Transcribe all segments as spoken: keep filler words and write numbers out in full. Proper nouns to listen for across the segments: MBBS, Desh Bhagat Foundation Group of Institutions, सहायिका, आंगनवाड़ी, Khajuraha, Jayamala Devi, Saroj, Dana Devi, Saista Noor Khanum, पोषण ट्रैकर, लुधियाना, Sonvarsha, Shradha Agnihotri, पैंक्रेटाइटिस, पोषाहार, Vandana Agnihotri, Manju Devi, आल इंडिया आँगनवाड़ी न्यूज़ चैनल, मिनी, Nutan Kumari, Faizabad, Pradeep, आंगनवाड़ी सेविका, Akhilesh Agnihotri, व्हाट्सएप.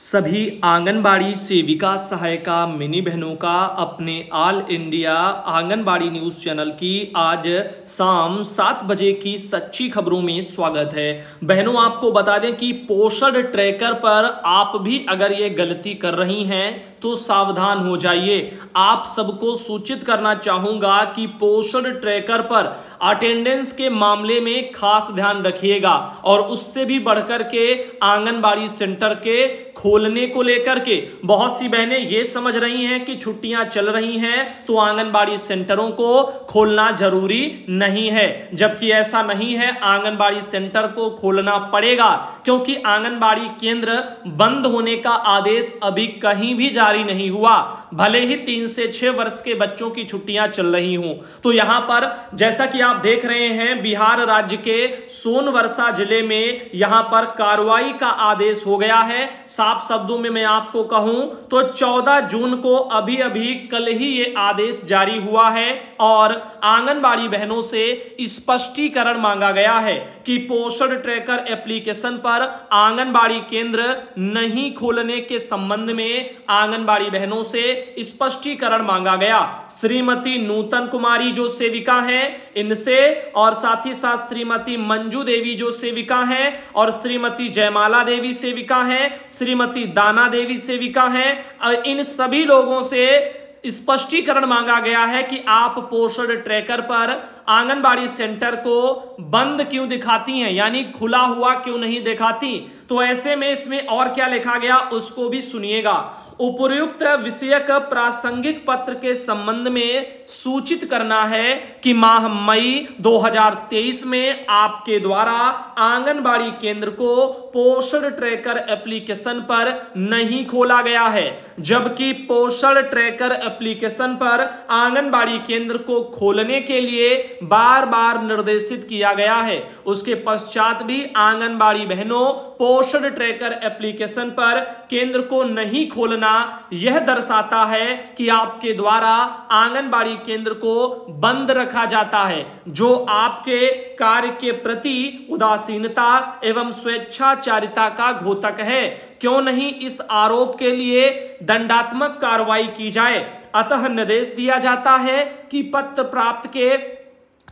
सभी आंगनवाड़ी सेविका सहायिका मिनी बहनों का अपने आल इंडिया आँगनवाड़ी न्यूज़ चैनल की आज शाम सात बजे की सच्ची खबरों में स्वागत है। बहनों, आपको बता दें कि पोषण ट्रैकर पर आप भी अगर ये गलती कर रही हैं तो सावधान हो जाइए। आप सबको सूचित करना चाहूँगा कि पोषण ट्रैकर पर अटेंडेंस के मामले में खास ध्यान रखिएगा और उससे भी बढ़कर के आंगनबाड़ी सेंटर के खोलने को लेकर के बहुत सी बहनें ये समझ रही हैं कि छुट्टियां चल रही हैं तो आंगनबाड़ी सेंटरों को खोलना जरूरी नहीं है, जबकि ऐसा नहीं है। आंगनबाड़ी सेंटर को खोलना पड़ेगा क्योंकि आंगनबाड़ी केंद्र बंद होने का आदेश अभी कहीं भी जारी नहीं हुआ, भले ही तीन से छह वर्ष के बच्चों की छुट्टियां चल रही हों। तो यहां पर जैसा कि आप देख रहे हैं, बिहार राज्य के सोनवर्षा जिले में यहां पर कार्रवाई का आदेश हो गया है। साफ शब्दों में मैं आपको कहूं तो चौदह जून को अभी अभी कल ही ये आदेश जारी हुआ है और आंगनबाड़ी बहनों से स्पष्टीकरण मांगा गया है कि पोषण ट्रैकर एप्लीकेशन पर आंगनबाड़ी केंद्र नहीं खोलने के संबंध में आंगनबाड़ी बहनों से स्पष्टीकरण मांगा गया। श्रीमती नूतन कुमारी जो सेविका हैं इनसे और साथ ही साथ श्रीमती मंजू देवी जो सेविका हैं और श्रीमती जयमाला देवी सेविका हैं, श्रीमती दाना देवी सेविका हैं, इन सभी लोगों से स्पष्टीकरण मांगा गया है कि आप पोषण ट्रैकर पर आंगनबाड़ी सेंटर को बंद क्यों दिखाती हैं, यानी खुला हुआ क्यों नहीं दिखाती। तो ऐसे में इसमें और क्या लिखा गया उसको भी सुनिएगा। उपर्युक्त विषयक प्रासंगिक पत्र के संबंध में सूचित करना है कि माह मई दो हज़ार तेईस में आपके द्वारा आंगनबाड़ी केंद्र को पोषण ट्रैकर एप्लीकेशन पर नहीं खोला गया है, जबकि पोषण ट्रैकर एप्लीकेशन पर आंगनबाड़ी केंद्र को खोलने के लिए बार बार निर्देशित किया गया है। उसके पश्चात भी आंगनबाड़ी बहनों पोषण ट्रैकर एप्लीकेशन पर केंद्र को नहीं खोलना यह दर्शाता है कि आपके द्वारा आंगनबाड़ी केंद्र को बंद रखा जाता है, जो आपके कार्य के प्रति उदासीनता एवं स्वेच्छाचारिता का घोतक है। क्यों नहीं इस आरोप के लिए दंडात्मक कार्रवाई की जाए। अतः निर्देश दिया जाता है कि पत्र प्राप्त के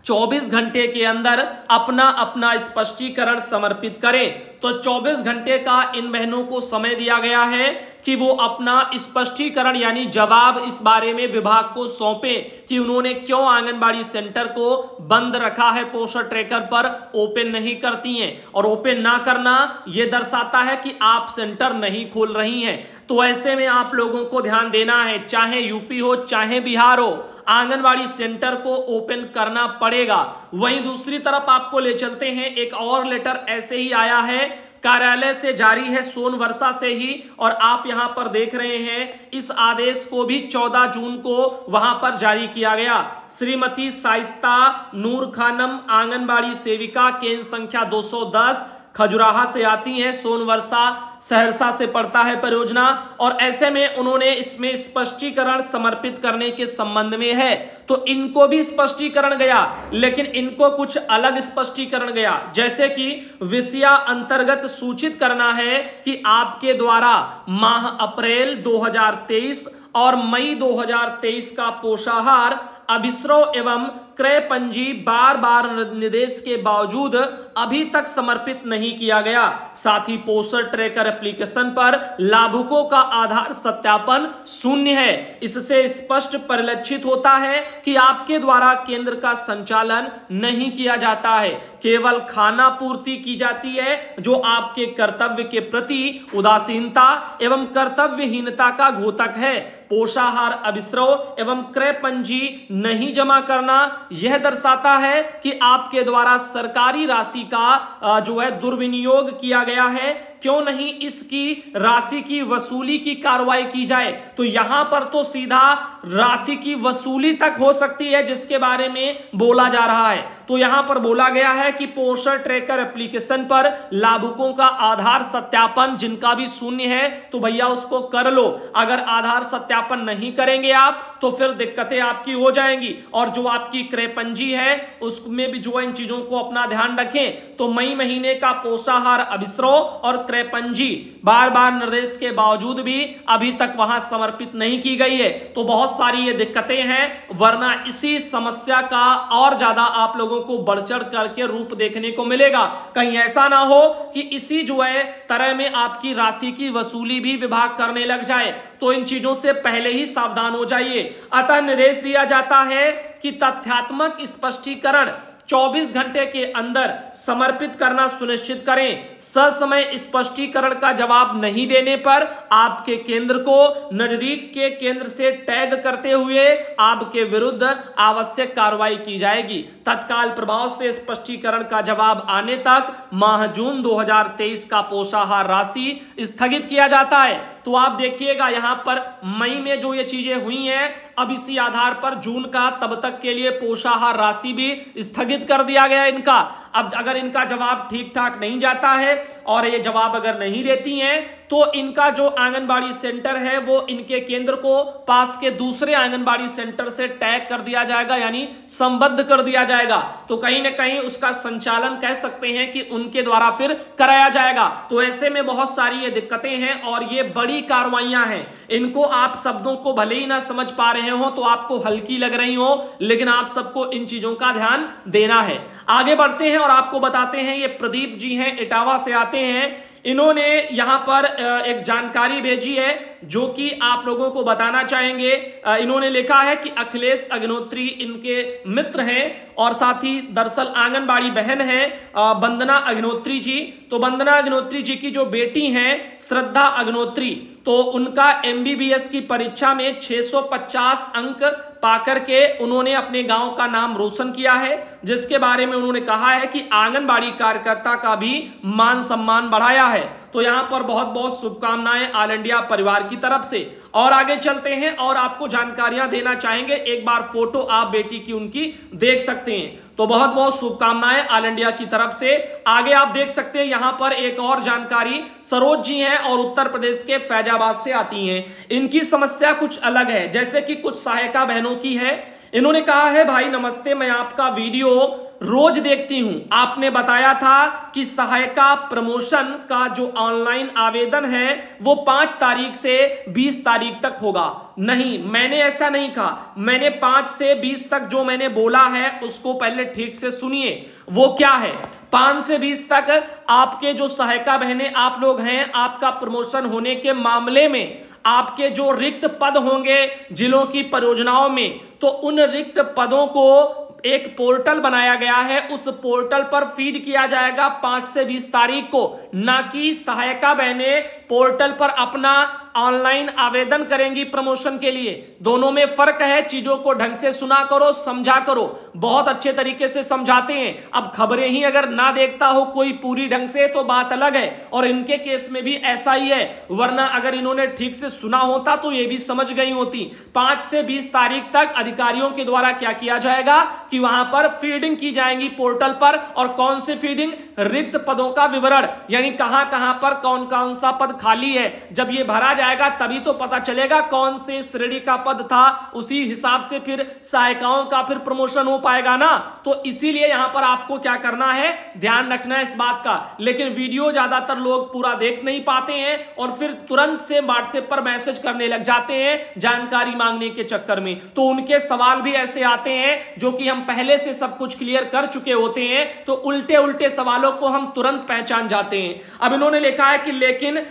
चौबीस घंटे के अंदर अपना अपना स्पष्टीकरण समर्पित करें। तो चौबीस घंटे का इन बहनों को समय दिया गया है कि वो अपना स्पष्टीकरण यानी जवाब इस बारे में विभाग को सौंपें कि उन्होंने क्यों आंगनबाड़ी सेंटर को बंद रखा है, पोषण ट्रैकर पर ओपन नहीं करती हैं। और ओपन ना करना ये दर्शाता है कि आप सेंटर नहीं खोल रही हैं। तो ऐसे में आप लोगों को ध्यान देना है, चाहे यूपी हो चाहे बिहार हो, आंगनबाड़ी सेंटर को ओपन करना पड़ेगा। वहीं दूसरी तरफ आपको ले चलते हैं, एक और लेटर ऐसे ही आया है, कार्यालय से जारी है, सोनवर्षा से ही, और आप यहां पर देख रहे हैं इस आदेश को भी चौदह जून को वहां पर जारी किया गया। श्रीमती साइस्ता नूर खानम आंगनबाड़ी सेविका केंद्र संख्या दो सौ दस खजुराहा से आती हैं, सोनवर्षा सहरसा से पड़ता है परियोजना, और ऐसे में उन्होंने इसमें स्पष्टीकरण समर्पित करने के संबंध में है। तो इनको भी स्पष्टीकरण गया, लेकिन इनको कुछ अलग स्पष्टीकरण गया, जैसे कि विषया अंतर्गत सूचित करना है कि आपके द्वारा माह अप्रैल दो हज़ार तेईस और मई दो हज़ार तेईस का पोषाहार अभिश्रव एवं क्रय पंजी बार बार निर्देश के बावजूद अभी तक समर्पित नहीं किया गया। साथ ही पोषण ट्रैकर एप्लीकेशन पर लाभुकों का आधार सत्यापन शून्य है। इससे स्पष्ट परिलक्षित होता है कि आपके द्वारा केंद्र का संचालन नहीं किया जाता है, केवल खाना पूर्ति की जाती है, जो आपके कर्तव्य के प्रति उदासीनता एवं कर्तव्यहीनता का घोतक है। पोषाहार अभिश्रव एवं क्रय पंजी नहीं जमा करना यह दर्शाता है कि आपके द्वारा सरकारी राशि का जो है दुर्विनियोग किया गया है। क्यों नहीं इसकी राशि की वसूली की कार्रवाई की जाए। तो यहां पर तो सीधा राशि की वसूली तक हो सकती है जिसके बारे में बोला जा रहा है। तो यहां पर बोला गया है कि पोषण ट्रैकर एप्लीकेशन पर लाभुकों का आधार सत्यापन जिनका भी शून्य है, तो भैया उसको कर लो। अगर आधार सत्यापन नहीं करेंगे आप तो फिर दिक्कतें आपकी हो जाएंगी। और जो आपकी क्रय पूंजी है उसमें भी जो इन चीजों को अपना ध्यान रखें। तो मई महीने का पोषाहार अभिस्रो और क्रय पूंजी बार बार निर्देश के बावजूद भी अभी तक वहां समर्पित नहीं की गई है। तो बहुत सारी ये दिक्कतें हैं, वरना इसी समस्या का और ज्यादा आप लोगों को बढ़ चढ़ करके रूप देखने को मिलेगा। कहीं ऐसा ना हो कि इसी जो है तरह में आपकी राशि की वसूली भी विभाग करने लग जाए। तो इन चीजों से पहले ही सावधान हो जाइए। अतः निर्देश दिया जाता है कि तथ्यात्मक स्पष्टीकरण चौबीस घंटे के अंदर समर्पित करना सुनिश्चित करें। ससमय स्पष्टीकरण का जवाब नहीं देने पर आपके केंद्र को नजदीक के केंद्र से टैग करते हुए आपके विरुद्ध आवश्यक कार्रवाई की जाएगी। तत्काल प्रभाव से स्पष्टीकरण का जवाब आने तक माह जून दो हज़ार तेईस का पोषाहार राशि स्थगित किया जाता है। तो आप देखिएगा यहां पर मई में जो ये चीजें हुई हैं, अब इसी आधार पर जून का तब तक के लिए पोषाहार राशि भी स्थगित कर दिया गया इनका। अब अगर इनका जवाब ठीक ठाक नहीं जाता है और ये जवाब अगर नहीं देती हैं तो इनका जो आंगनबाड़ी सेंटर है वो इनके केंद्र को पास के दूसरे आंगनबाड़ी सेंटर से टैग कर दिया जाएगा, यानी संबद्ध कर दिया जाएगा। तो कहीं ना कहीं उसका संचालन कह सकते हैं कि उनके द्वारा फिर कराया जाएगा। तो ऐसे में बहुत सारी ये दिक्कतें हैं और ये बड़ी कार्रवाइयां हैं। इनको आप शब्दों को भले ही ना समझ पा रहे हो तो आपको हल्की लग रही हो, लेकिन आप सबको इन चीजों का ध्यान देना है। आगे बढ़ते हैं और आपको बताते हैं ये प्रदीप जी हैं, इटावा से आते हैं। इन्होंने यहां पर एक जानकारी भेजी है जो कि आप लोगों को बताना चाहेंगे। इन्होंने लिखा है कि अखिलेश अग्निहोत्री इनके मित्र हैं और साथ ही दरअसल आंगनबाड़ी बहन है वंदना अग्निहोत्री जी। तो वंदना अग्निहोत्री जी की जो बेटी हैं श्रद्धा अग्निहोत्री, तो उनका एमबीबीएस की परीक्षा में छह सौ पचास अंक पाकर के उन्होंने अपने गांव का नाम रोशन किया है, जिसके बारे में उन्होंने कहा है कि आंगनबाड़ी कार्यकर्ता का भी मान सम्मान बढ़ाया है। तो यहां पर बहुत बहुत शुभकामनाएं आल इंडिया परिवार की तरफ से। और आगे चलते हैं और आपको जानकारियां देना चाहेंगे। एक बार फोटो आप बेटी की उनकी देख सकते हैं। तो बहुत बहुत शुभकामनाएं आल इंडिया की तरफ से। आगे आप देख सकते हैं यहां पर एक और जानकारी सरोज जी हैं और उत्तर प्रदेश के फैजाबाद से आती हैं। इनकी समस्या कुछ अलग है, जैसे कि कुछ सहायिका बहनों की है। इन्होंने कहा है, भाई नमस्ते, मैं आपका वीडियो रोज देखती हूं। आपने बताया था कि सहायिका प्रमोशन का जो ऑनलाइन आवेदन है वो पांच तारीख से बीस तारीख तक होगा। नहीं, मैंने ऐसा नहीं कहा। मैंने पांच से बीस तक जो मैंने बोला है उसको पहले ठीक से सुनिए। वो क्या है, पांच से बीस तक आपके जो सहायिका बहनें आप लोग हैं, आपका प्रमोशन होने के मामले में आपके जो रिक्त पद होंगे जिलों की परियोजनाओं में, तो उन रिक्त पदों को एक पोर्टल बनाया गया है, उस पोर्टल पर फीड किया जाएगा पांच से बीस तारीख को। ना कि सहायिका बहनें पोर्टल पर अपना ऑनलाइन आवेदन करेंगी प्रमोशन के लिए। दोनों में फर्क है। चीजों को ढंग से सुना करो, समझा करो। बहुत अच्छे तरीके से समझाते हैं। अब खबरें ही अगर ना देखता हो कोई पूरी ढंग से तो बात अलग है, और इनके केस में भी ऐसा ही है। वरना अगर इन्होंने ठीक से सुना होता तो ये भी समझ गई होती। पांच से बीस तारीख तक अधिकारियों के द्वारा क्या किया जाएगा कि वहां पर फीडिंग की जाएगी पोर्टल पर। और कौन से फीडिंग, रिक्त पदों का विवरण, यानी कहां कहां पर कौन कौन सा पद खाली है। जब ये भरा जाएगा तभी तो पता चलेगा कौन से श्रेणी का पद था। उसी हिसाब से फिर सहायिकाओं का फिर प्रमोशन हो पाएगा ना। तो इसीलिए यहां पर आपको क्या करना है, ध्यान रखना है इस बात का। लेकिन वीडियो ज्यादातर लोग पूरा देख नहीं पाते हैं और फिर तुरंत से व्हाट्सएप पर मैसेज करने लग जाते हैं जानकारी मांगने के चक्कर में। तो उनके सवाल भी ऐसे आते हैं जो कि हम पहले से सब कुछ क्लियर कर चुके होते हैं, तो उल्टे उल्टे सवालों को हम तुरंत पहचान जाते हैं। अब इन्होंने लिखा है कि लेकिन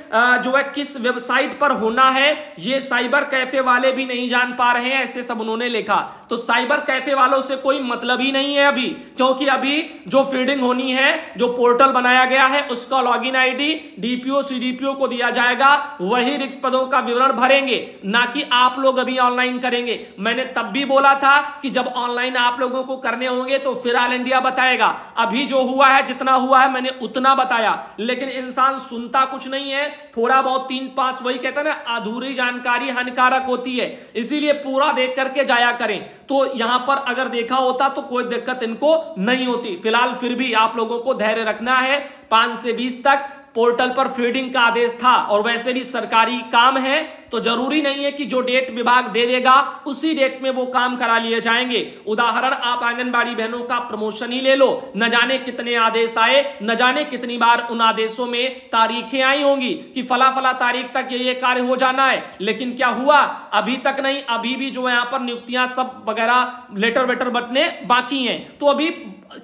जो है किस वेबसाइट पर होना है ये साइबर कैफे वाले भी नहीं जान पा रहे हैं, ऐसे सब उन्होंने लिखा। तो साइबर कैफे वालों से कोई मतलब ही नहीं है अभी, क्योंकि अभी जो फीडिंग होनी है, जो पोर्टल बनाया गया है, उसका लॉगिन आईडी डीपीओ सीडीपीओ को दिया जाएगा। वही रिक्त पदों का विवरण भरेंगे, ना कि आप लोग अभी ऑनलाइन करेंगे। मैंने तब भी बोला था कि जब ऑनलाइन आप लोगों को करने होंगे तो फिर ऑल इंडिया बताएगा। अभी जो हुआ है, जितना हुआ है, मैंने उतना बताया। लेकिन इंसान सुनता कुछ नहीं है, थोड़ा बहुत तीन पांच, वही कहता है ना, अधूरी जानकारी हानिकारक होती है। इसीलिए पूरा देख करके जाया करें। तो यहां पर अगर देखा होता तो कोई दिक्कत इनको नहीं होती। फिलहाल फिर भी आप लोगों को धैर्य रखना है। पांच से बीस तक पोर्टल पर फीडिंग का आदेश था और वैसे भी सरकारी काम है, तो जरूरी नहीं है कि जो डेट विभाग दे देगा उसी डेट में वो काम करा लिए जाएंगे। उदाहरण आप आंगनवाड़ी बहनों का प्रमोशन ही ले लो, न जाने कितने आदेश आए, न जाने कितनी बार उन आदेशों में तारीखें आई होंगी कि फला फला तारीख तक ये ये कार्य हो जाना है, लेकिन क्या हुआ? अभी तक नहीं। अभी भी जो यहां पर नियुक्तियां सब वगैरह लेटर वेटर बटने बाकी हैं। तो अभी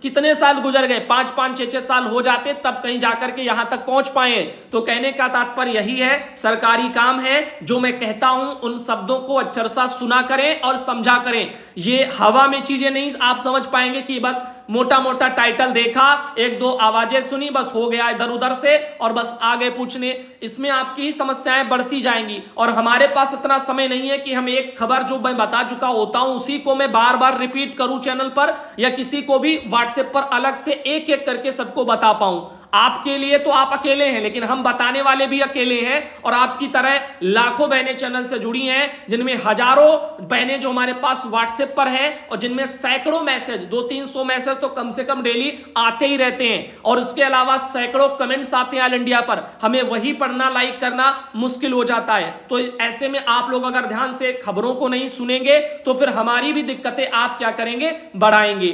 कितने साल गुजर गए, पांच पांच छह छह साल हो जाते तब कहीं जाकर के यहां तक पहुंच पाए। तो कहने का तात्पर्य यही है, सरकारी काम है। जो मैं कहता हूं उन शब्दों को अक्षरशः सुना करें और समझा करें। ये हवा में चीजें नहीं आप समझ पाएंगे कि बस मोटा मोटा टाइटल देखा, एक दो आवाजें सुनी, बस हो गया इधर उधर से और बस आगे पूछने। इसमें आपकी ही समस्याएं बढ़ती जाएंगी और हमारे पास इतना समय नहीं है कि हम एक खबर जो मैं बता चुका होता हूं उसी को मैं बार बार रिपीट करूं चैनल पर या किसी को भी व्हाट्सएप पर अलग से एक एक करके सबको बता पाऊं। आपके लिए तो आप अकेले हैं, लेकिन हम बताने वाले भी अकेले हैं और आपकी तरह लाखों बहनें चैनल से जुड़ी हैं, जिनमें हजारों बहनें जो हमारे पास व्हाट्सएप पर हैं और जिनमें सैकड़ों मैसेज, दो तीन सौ मैसेज तो कम से कम डेली आते ही रहते हैं और उसके अलावा सैकड़ों कमेंट्स आते हैं आल इंडिया पर। हमें वही पढ़ना, लाइक करना मुश्किल हो जाता है। तो ऐसे में आप लोग अगर ध्यान से खबरों को नहीं सुनेंगे तो फिर हमारी भी दिक्कतें आप क्या करेंगे, बढ़ाएंगे।